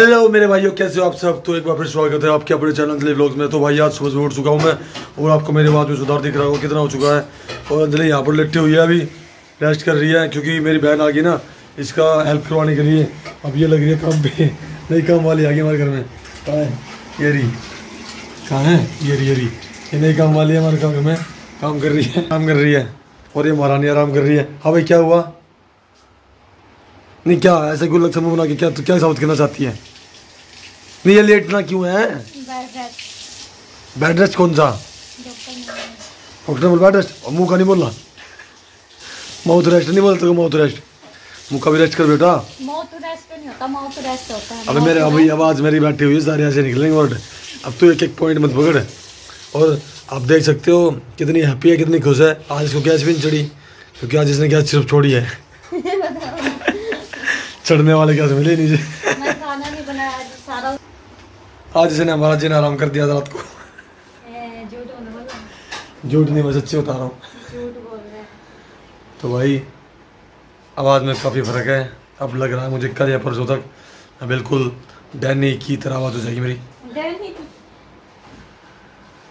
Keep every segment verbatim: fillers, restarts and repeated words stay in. Hello मेरे भाइयों, कैसे हो आप सब। तो एक बार फिर स्वागत है आपके अपने चैनल अंजलि व्लॉग्स में। तो भाई आज सुबह से उठ चुका हूँ मैं और आपको मेरे आवाज में सुधार दिख रहा होगा कितना हो चुका है। और अंजलि यहाँ पर लेटी हुई है, अभी रेस्ट कर रही है क्योंकि मेरी बहन आ गई ना इसका हेल्प करवाने के लिए। अब ये लग रही है काम पे, नहीं काम वाली आ गई हमारे घर में। कहाँ है ये रही, कहाँ है ये रही, ये रही ये नई काम वाली है हमारे घर में, काम कर रही है काम कर रही है और ये महारानी आराम कर रही है। हाँ भाई क्या हुआ, नहीं क्या ऐसे गुल्लक समूह बना के क्या तो क्या साबित करना चाहती है। नहीं ये लेट ना क्यों है, बेड रेस्ट कौन सा डॉक्टर बोल, बेड रेस्ट मुँह का नहीं बोलना, माउथ रेस्ट नहीं बोलते हो, माउथ रेस्ट मुँह का भी रेस्ट कर बेटा, माउथ रेस्ट नहीं होता, माउथ रेस्ट होता है। अबे मेरे अभी आवाज़ मेरी बैठी हुई है, सारे ऐसे निकलेंगे वर्ड। अब तो एक एक पॉइंट मत पकड़। और आप देख सकते हो कितनी हैप्पी है, कितनी खुश है। आज इसको गैस भी नहीं चढ़ी क्योंकि आज इसने गैस सिर्फ छोड़ी है, चढ़ने वाले गैस मिले नहीं जी। मैं खाना नहीं बनाया सारा। आज इसने हमारा जिन आराम कर दिया रात को। झूठ नहीं, मैं सच्ची बता रहा हूँ। तो भाई आवाज़ में काफ़ी फ़र्क है, अब लग रहा है मुझे कल या परसों तक मैं बिल्कुल डैनी की तरह आवाज़ हो जाएगी मेरी। डैनी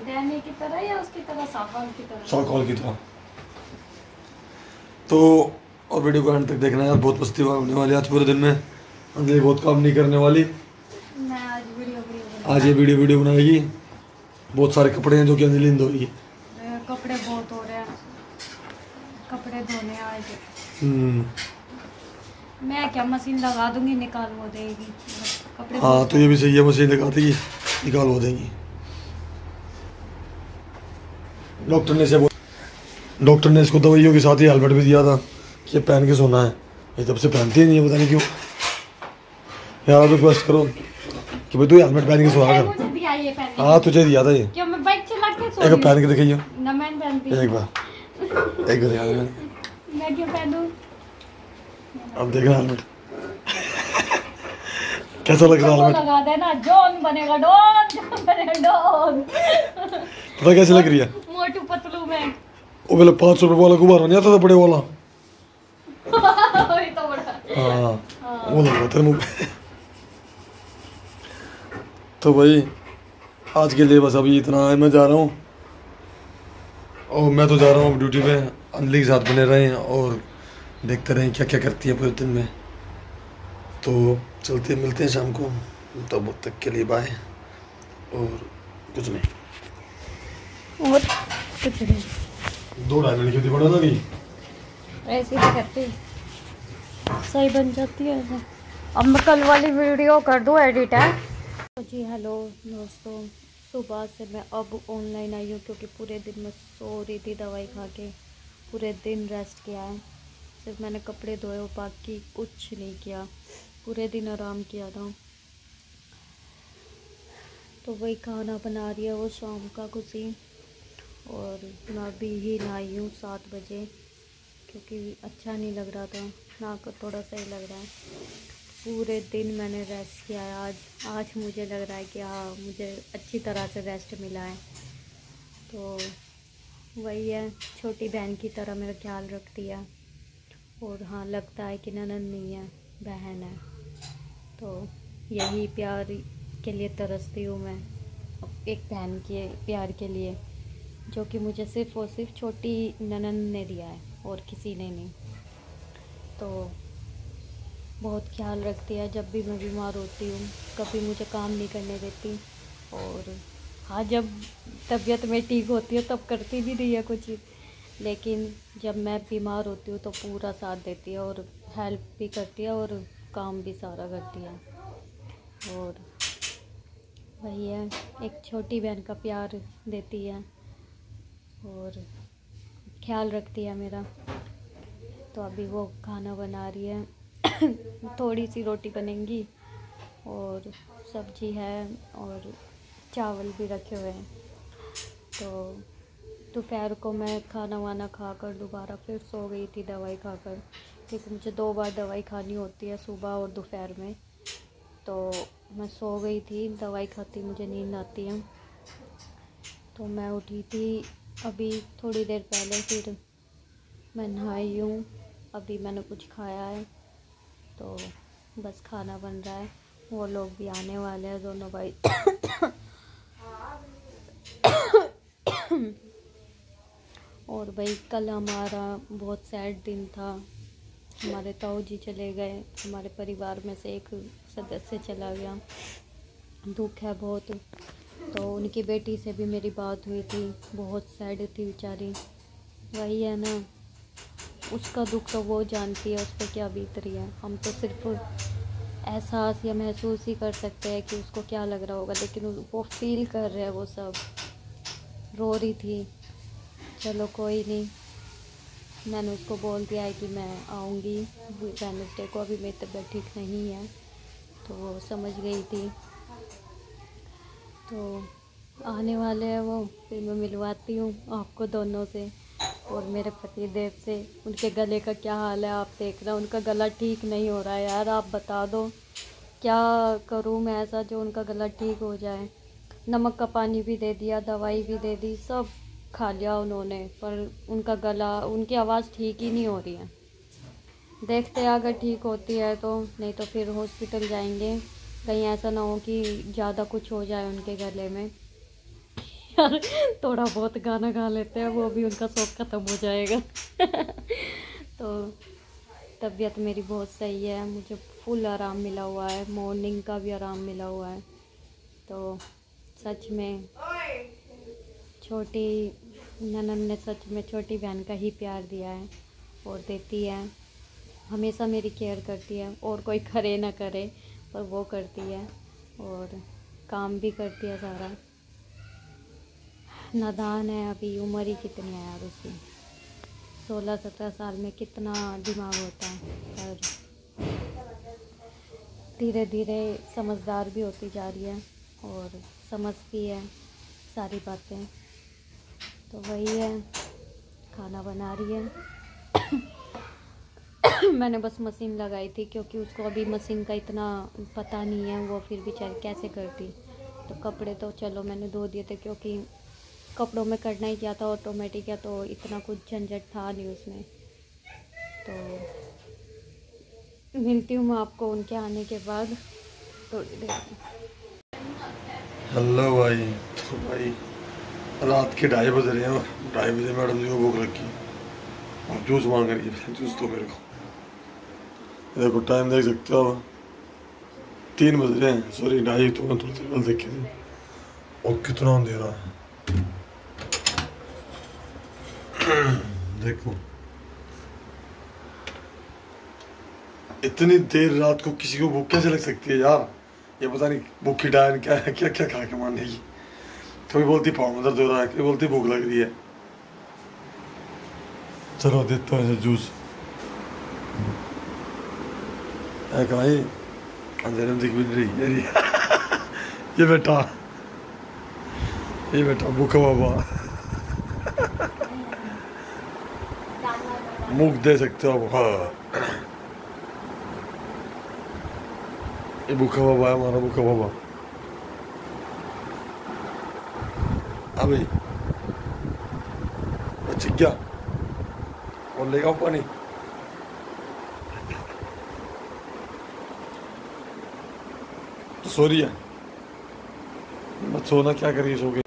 डैनी की तरह या उसकी तरह साकौल की तरह, साकौल की तरह। तो और वीडियो को एंड तक देखना यार, बहुत मस्ती होने वाली आज पूरे दिन में। अंजलि बहुत काम नहीं करने वाली, मैं आज वीडियो वीडियो आज ये वीडियो वीडियो बनाएगी। बहुत सारे कपड़े हैं जो कि अंजलि धोएगी, कपड़े बहुत हो रहे हैं, कपड़े धोने आज। हम्म मैं क्या मशीन लगा दूंगी, निकाल वो देगी कपड़े। हाँ तो ये भी सही है, मशीन लगा देगी निकाल वो देगी। डॉक्टर ने से डॉक्टर ने इसको दवाइयों के साथ ही हेलमेट भी दिया था ये पहन के सोना है, ये तब से पहनती ही नहीं है, पता नहीं क्यों। यार आप रिक्वेस्ट करो कि भाई तू हेलमेट पहन के सोया कर। हाँ तुझे दिया था ये, एक पहन के दिखाइए एक बार, एक बार दिखा दे। अब देखना हेलमेट कैसा लग रहा है, पता कैसे लग रही है। पाँच सौ रुपये वाला गुब्बारा नहीं आता था बड़े वाला, वो लग रहा था मुँह। तो भाई आज के लिए बस अभी इतना है, मैं जा रहा हूँ और मैं तो जा रहा हूँ अब ड्यूटी पे। अंजलि के साथ बने रहें और देखते रहें क्या क्या करती है पूरे दिन में। तो चलते मिलते हैं शाम को, तब तक के लिए बाय। और कुछ नहीं, और कुछ नहीं, दो ढाई मिनट की पड़ा ना नहीं ऐसे ही करते सही बन जाती है। अब मैं कल वाली वीडियो कर दूँ एडिट है जी। हेलो दोस्तों, सुबह से मैं अब ऑनलाइन आई हूँ क्योंकि पूरे दिन मैं सो रही थी दवाई खा के, पूरे दिन रेस्ट किया है, सिर्फ मैंने कपड़े धोए और बाकी कुछ नहीं किया, पूरे दिन आराम किया था। तो वही खाना बना रही है वो शाम का कुछ ही, और मैं अभी ही नहाई हूँ सात बजे क्योंकि अच्छा नहीं लग रहा था, ना थोड़ा सही लग रहा है। पूरे दिन मैंने रेस्ट किया है आज, आज मुझे लग रहा है कि हाँ मुझे अच्छी तरह से रेस्ट मिला है। तो वही है, छोटी बहन की तरह मेरा ख्याल रखती है और हाँ लगता है कि ननद नहीं है, बहन है। तो यही प्यार के लिए तरसती हूँ मैं, एक बहन के प्यार के लिए, जो कि मुझे सिर्फ और सिर्फ छोटी ननद ने दिया है और किसी ने नहीं। तो बहुत ख्याल रखती है, जब भी मैं बीमार होती हूँ कभी मुझे काम नहीं करने देती, और हाँ जब तबीयत में ठीक होती है तब करती भी नहीं है कुछ, लेकिन जब मैं बीमार होती हूँ तो पूरा साथ देती है और हेल्प भी करती है और काम भी सारा करती है। और वही है, एक छोटी बहन का प्यार देती है और ख्याल रखती है मेरा। तो अभी वो खाना बना रही है थोड़ी सी रोटी बनेगी और सब्जी है और चावल भी रखे हुए हैं। तो दोपहर को मैं खाना वाना खा कर दोबारा फिर सो गई थी दवाई खाकर, क्योंकि मुझे दो बार दवाई खानी होती है सुबह और दोपहर में। तो मैं सो गई थी दवाई खाती, मुझे नींद आती है। तो मैं उठी थी अभी थोड़ी देर पहले, फिर मैं नहाई हूँ, अभी मैंने कुछ खाया है, तो बस खाना बन रहा है। वो लोग भी आने वाले हैं दोनों भाई। और भाई कल हमारा बहुत सैड दिन था, हमारे ताऊ जी चले गए, हमारे परिवार में से एक सदस्य चला गया, दुख है बहुत। तो उनकी बेटी से भी मेरी बात हुई थी, बहुत सैड थी बेचारी, वही है ना, उसका दुख तो वो जानती है उस पर क्या बीत रही है। हम तो सिर्फ एहसास या महसूस ही कर सकते हैं कि उसको क्या लग रहा होगा, लेकिन वो फील कर रहे हैं, वो सब रो रही थी। चलो कोई नहीं, मैंने उसको बोल दिया है कि मैं आऊँगी वेडनेसडे को, अभी मेरी तबीयत ठीक नहीं है, तो वो समझ गई थी। तो आने वाले हैं वो, फिर मैं मिलवाती हूँ आपको दोनों से और मेरे पतिदेव से। उनके गले का क्या हाल है आप देख रहे हो, उनका गला ठीक नहीं हो रहा है यार, आप बता दो क्या करूँ मैं ऐसा जो उनका गला ठीक हो जाए। नमक का पानी भी दे दिया, दवाई भी दे दी, सब खा लिया उन्होंने, पर उनका गला, उनकी आवाज़ ठीक ही नहीं हो रही है। देखते हैं अगर ठीक होती है तो, नहीं तो फिर हॉस्पिटल जाएंगे, कहीं ऐसा ना हो कि ज़्यादा कुछ हो जाए उनके गले में। यार थोड़ा बहुत गाना गा लेते हैं, वो भी उनका शौक ख़त्म हो जाएगा। तो तबीयत मेरी बहुत सही है, मुझे फुल आराम मिला हुआ है, मॉर्निंग का भी आराम मिला हुआ है। तो सच में छोटी ननद ने सच में छोटी बहन का ही प्यार दिया है और देती है, हमेशा मेरी केयर करती है, और कोई करे ना करे पर वो करती है, और काम भी करती है सारा। नादान है, अभी उम्र ही कितनी है यार उसकी, सोलह सत्रह साल में कितना दिमाग होता है, पर धीरे धीरे समझदार भी होती जा रही है और समझती है सारी बातें। तो वही है, खाना बना रही है। मैंने बस मशीन लगाई थी क्योंकि उसको अभी मशीन का इतना पता नहीं है, वो फिर बेचारी कैसे करती। तो कपड़े तो चलो मैंने धो दिए थे क्योंकि कपड़ों में करना ही क्या था, ऑटोमेटिक है, तो इतना कुछ झंझट था नहीं उसमें। तो मिलती हूँ मैं आपको उनके आने के बाद थोड़ी देर। हेलो भाई, तो भाई रात के ढाई बज रहे हैं, ढाई बजे मैडम जी को भूख लगी, और जूस मांग रही है, जूस तो मेरे को, देखो टाइम देख सकते हो, तीन बज रहे हैं, सॉरी ढाई, तो मैं थोड़ी देर बाद देखी थी, और कितना अंधेरा है देखो। इतनी देर रात को किसी को भूख कैसे लग सकती है यार, ये पता नहीं भूखी डायन क्या है, क्या क्या खा के मान लेगी। कभी बोलती पाँव में दर्द हो रहा है, कभी बोलती भूख लग रही है। चलो देता हूँ इसे जूस, अंधेरे में दिख भी नहीं रही। ये बेटा ये बेटा भूखा बाबा मुख दे सकते हो आप। हाँ ये भूखा बाबा है हमारा, भूखा बाबा। अभी अच्छा क्या और लेगा पानी, सॉरी है मत सोना, क्या करिए सो के।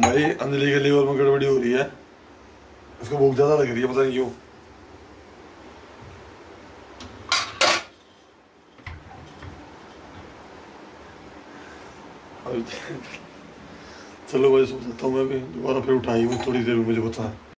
भाई अंजलि के लीवर में गड़बड़ी हो रही है, उसको भूख ज्यादा लग रही है, पता नहीं क्यों। चलो भाई सो जाता हूँ मैं, अभी दोबारा फिर उठाई हूँ थोड़ी देर में, मुझे पता है।